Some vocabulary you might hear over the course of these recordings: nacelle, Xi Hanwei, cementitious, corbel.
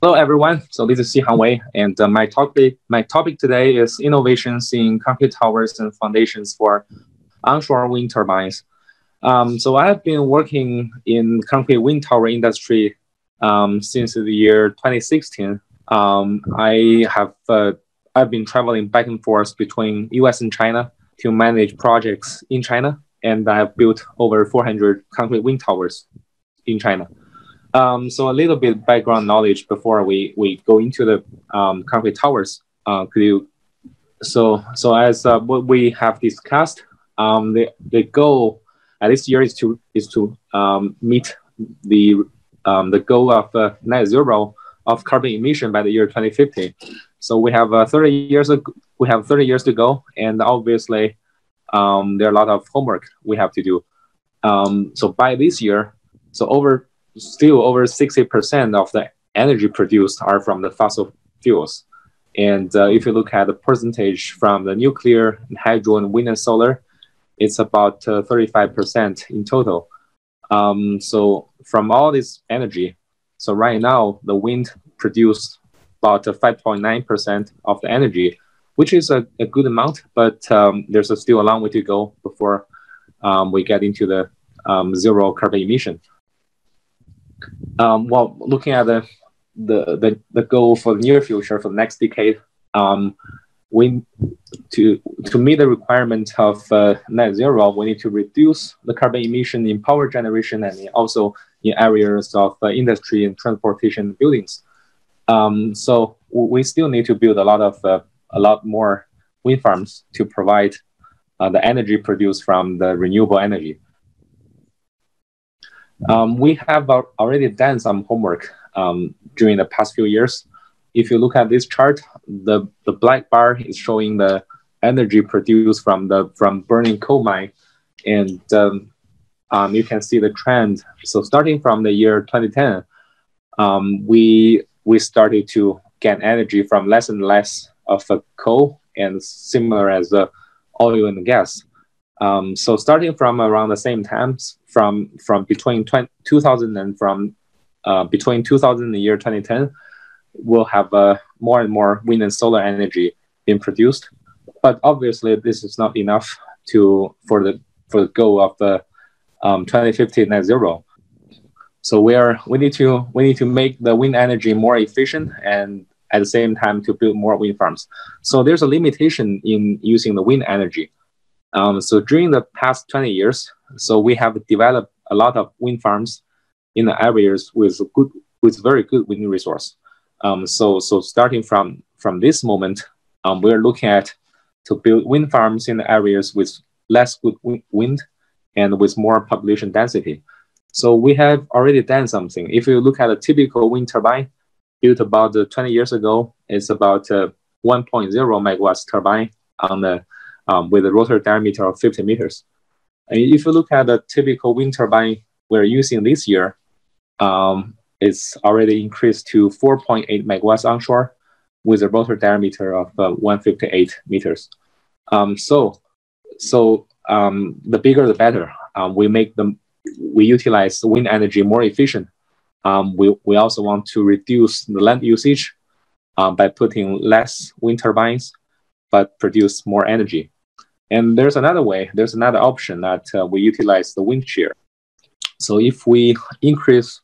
Hello, everyone. So this is Xi Hanwei, and my topic today is innovations in concrete towers and foundations for onshore wind turbines. So I have been working in concrete wind tower industry since the year 2016. I've been traveling back and forth between U.S. and China to manage projects in China, and I have built over 400 concrete wind towers in China. So a little bit background knowledge before we go into the concrete towers. So as what we have discussed, the goal this year is to meet the goal of net zero of carbon emission by the year 2050. So we have 30 years to go, and obviously there are a lot of homework we have to do. So by this year, over 60% of the energy produced are from the fossil fuels. And if you look at the percentage from the nuclear, and hydro, and wind and solar, it's about 35% in total. So from all this energy, so right now the wind produced about 5.9% of the energy, which is a good amount, but there's still a long way to go before we get into the zero carbon emission. Well, looking at the goal for the near future, for the next decade, to meet the requirement of net zero, we need to reduce the carbon emission in power generation and also in areas of industry and transportation buildings. So we still need to build a lot more wind farms to provide the energy produced from the renewable energy. We have already done some homework during the past few years. If you look at this chart, the black bar is showing the energy produced from burning coal mine, and you can see the trend. So starting from the year 2010, we started to get energy from less and less of the coal, and similar as the oil and gas. So starting from around the same times, from between 2000 and between 2000 and the year 2010, we'll have more and more wind and solar energy being produced. But obviously, this is not enough for the goal of the 2050 net zero. So we need to make the wind energy more efficient and at the same time to build more wind farms. So there's a limitation in using the wind energy. So during the past 20 years, so we have developed a lot of wind farms in the areas with very good wind resource. So starting from this moment, we're looking at to build wind farms in the areas with less good wind and with more population density. So we have already done something. If you look at a typical wind turbine built about 20 years ago, it's about 1.0 megawatts turbine on the with a rotor diameter of 50 meters. And if you look at the typical wind turbine we're using this year, it's already increased to 4.8 megawatts onshore with a rotor diameter of 158 meters. So the bigger the better. We utilize the wind energy more efficient. We also want to reduce the land usage by putting less wind turbines, but produce more energy. And there's another way, there's another option that we utilize the wind shear. So if we increase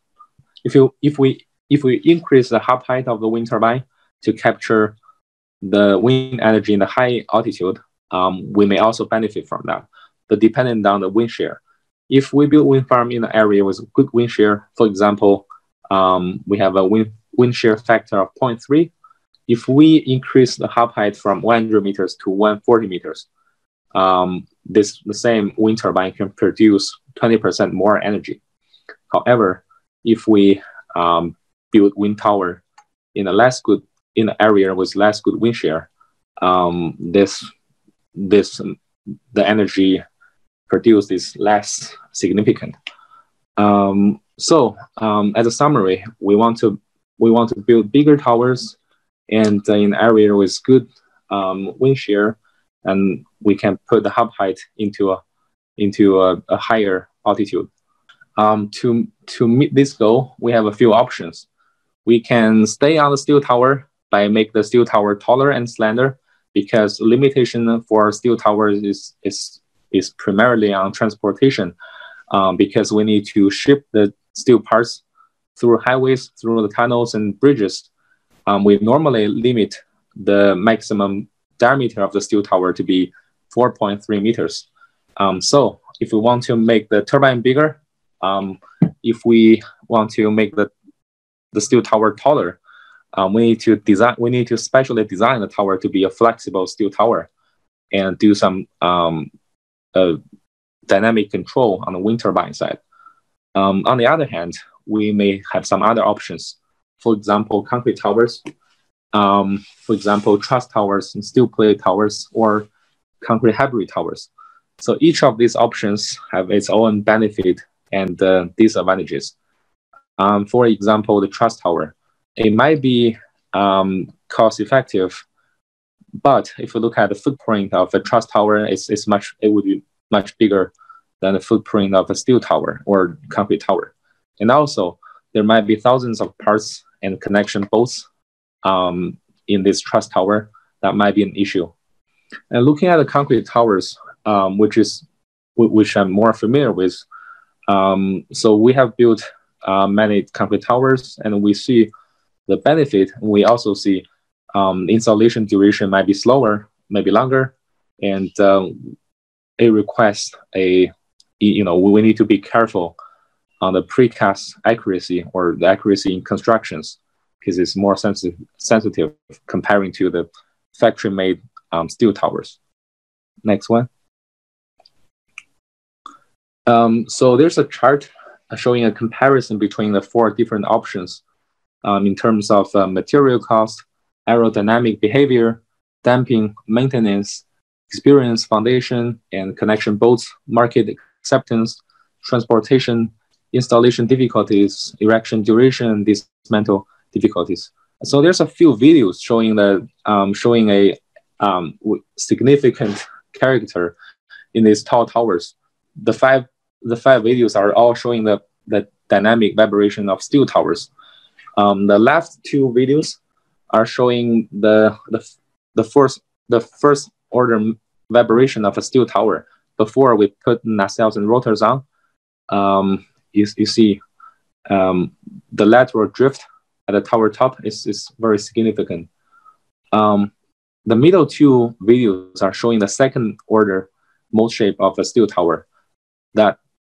the hub height of the wind turbine to capture the wind energy in the high altitude, we may also benefit from that, but depending on the wind shear. If we build wind farm in an area with good wind shear, for example, we have a wind shear factor of 0.3, if we increase the hub height from 100 meters to 140 meters, the same wind turbine can produce 20% more energy. However, if we build wind tower in an area with less good wind shear, the energy produced is less significant. As a summary, we want to build bigger towers and in area with good wind shear, and we can put the hub height into a higher altitude. To meet this goal, we have a few options. we can stay on the steel tower by making the steel tower taller and slender, because limitation for steel towers is primarily on transportation, because we need to ship the steel parts through highways, through the tunnels and bridges. We normally limit the maximum diameter of the steel tower to be 4.3 meters. So if we want to make the turbine bigger, if we want to make the steel tower taller, we need to specially design the tower to be a flexible steel tower and do some dynamic control on the wind turbine side. On the other hand, we may have some other options. For example, concrete towers, for example, truss towers and steel plate towers or concrete hybrid towers. So each of these options have its own benefit and disadvantages. For example, the truss tower, it might be cost effective, but if you look at the footprint of a truss tower, it would be much bigger than the footprint of a steel tower or concrete tower. And also, there might be thousands of parts and connection bolts in this truss tower. That might be an issue. And looking at the concrete towers, which I'm more familiar with, so we have built many concrete towers, and we see the benefit. We also see installation duration might be slower, maybe longer, and it requires we need to be careful on the precast accuracy or the accuracy in constructions, because it's more sensitive comparing to the factory-made steel towers. Next one. So there's a chart showing a comparison between the four different options in terms of material cost, aerodynamic behavior, damping, maintenance, experience, foundation, and connection bolts, market acceptance, transportation, installation difficulties, erection duration, dismantle difficulties. So there's a few videos showing the showing a significant character in these tall towers. The five videos are all showing the dynamic vibration of steel towers. The last two videos are showing the first order vibration of a steel tower before we put nacelles and rotors on. You see the lateral drift at the tower top is very significant. The middle two videos are showing the second order mold shape of a steel tower.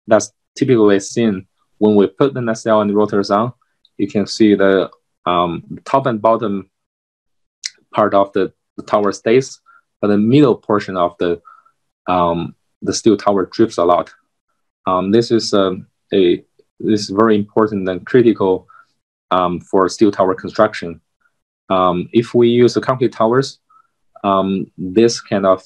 That's typically seen when we put the nacelle and rotors on. You can see the top and bottom part of the tower stays, but the middle portion of the steel tower drifts a lot. This is very important and critical for steel tower construction. If we use the concrete towers, this kind of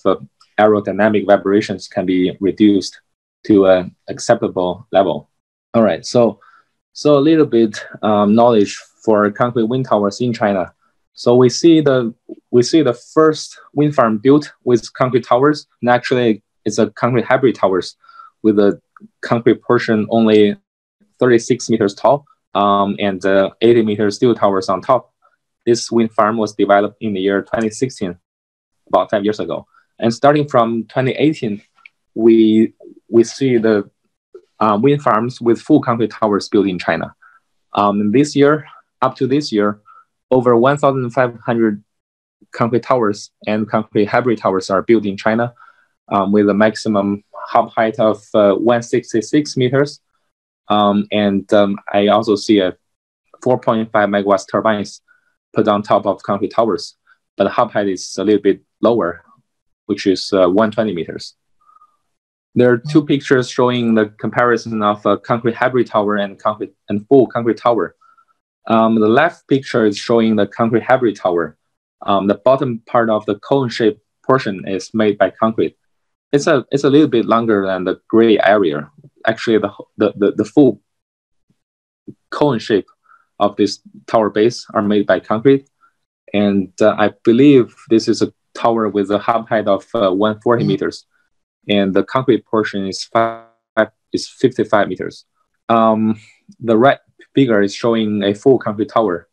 aerodynamic vibrations can be reduced to an acceptable level. All right, so a little bit knowledge for concrete wind towers in China. So we see the first wind farm built with concrete towers, and actually it's a concrete hybrid towers with a concrete portion only 36 meters tall and 80 meters steel towers on top. This wind farm was developed in the year 2016, about 5 years ago. And starting from 2018, we see the wind farms with full concrete towers built in China. This year, up to this year, over 1,500 concrete towers and concrete hybrid towers are built in China, with a maximum hub height of 166 meters. I also see a 4.5 megawatts turbines put on top of concrete towers, but the hub height is a little bit lower, which is 120 meters. There are two pictures showing the comparison of a concrete hybrid tower and full concrete tower. The left picture is showing the concrete hybrid tower. The bottom part of the cone-shaped portion is made by concrete. It's a little bit longer than the gray area. Actually, the full cone shape of this tower base are made by concrete, and I believe this is a tower with a hub height of 140 meters, and the concrete portion is 55 meters. The right figure is showing a full concrete tower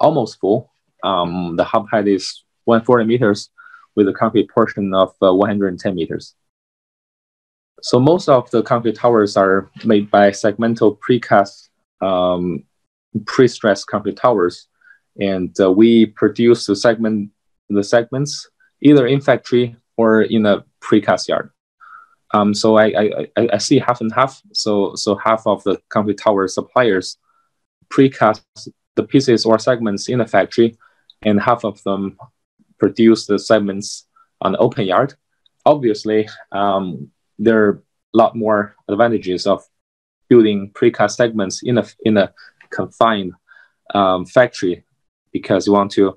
almost full. The hub height is 140 meters with a concrete portion of 110 meters. So most of the concrete towers are made by segmental precast, pre-stressed concrete towers. And we produce the segments either in factory or in a precast yard. So I see half and half. So half of the concrete tower suppliers precast the pieces or segments in a factory, and half of them produce the segments on the open yard. Obviously, there are a lot more advantages of building precast segments in a confined factory, because you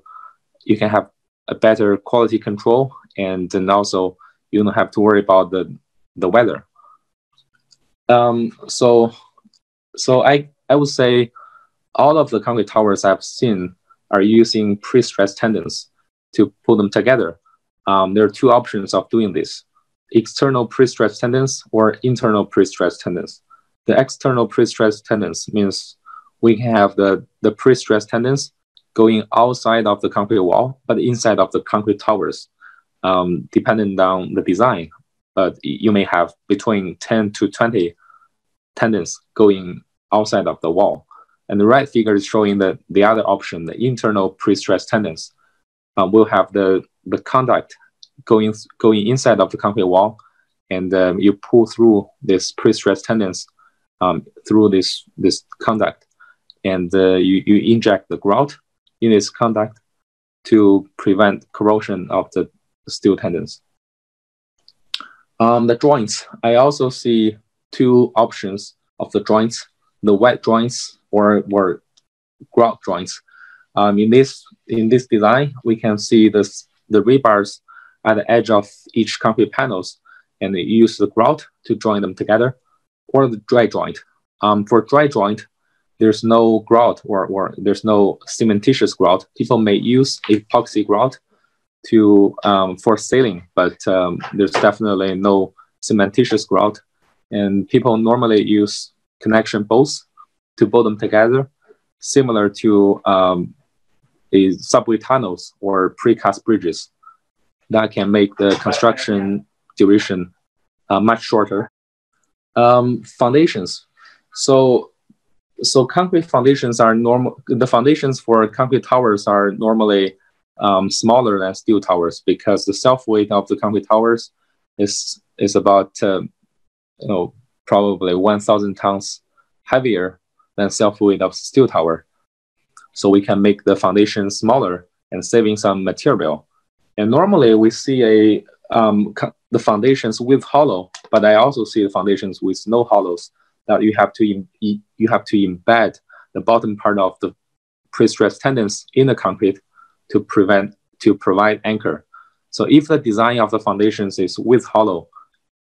can have a better quality control, and also you don't have to worry about the weather. So I would say all of the concrete towers I've seen are using pre-stressed tendons to pull them together. There are two options of doing this: external pre-stressed tendons or internal pre-stressed tendons. The external pre-stressed tendons means we can have the pre-stressed tendons going outside of the concrete wall, but inside of the concrete towers, depending on the design. But you may have between 10 to 20 tendons going outside of the wall. And the right figure is showing the other option, the internal pre-stressed tendons. We'll have the conduct going inside of the concrete wall, and you pull through this pre-stressed tendons through this conduct. And you inject the grout in this conduct to prevent corrosion of the steel tendons. The joints, I also see two options of the joints: the wet joints or grout joints. In this design, we can see the rebars at the edge of each concrete panels, and you use the grout to join them together, or the dry joint. For dry joint, there's no grout or there's no cementitious grout. People may use epoxy grout for sealing, but there's definitely no cementitious grout. And people normally use connection bolts to bolt them together, similar to subway tunnels or precast bridges. That can make the construction duration much shorter. Foundations. So concrete foundations are normal. The foundations for concrete towers are normally smaller than steel towers, because the self-weight of the concrete towers is about probably 1,000 tons heavier than self-weight of steel tower. So we can make the foundation smaller and saving some material. And normally we see the foundations with hollow, but I also see the foundations with no hollows, that you have to embed the bottom part of the pre-stressed tendons in the concrete to provide anchor. So if the design of the foundations is with hollow,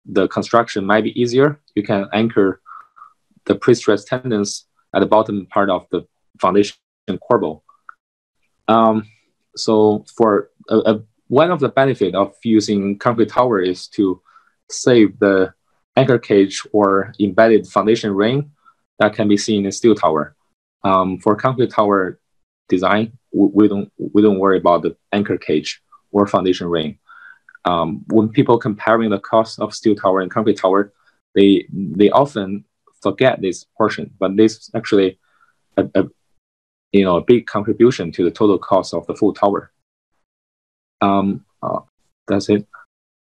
the construction might be easier. You can anchor the pre-stressed tendons at the bottom part of the foundation corbel. So for one of the benefits of using concrete tower is to save the anchor cage or embedded foundation ring that can be seen in steel tower. For concrete tower design, we don't worry about the anchor cage or foundation ring. When people comparing the cost of steel tower and concrete tower, they often forget this portion, but this is actually a big contribution to the total cost of the full tower. That's it.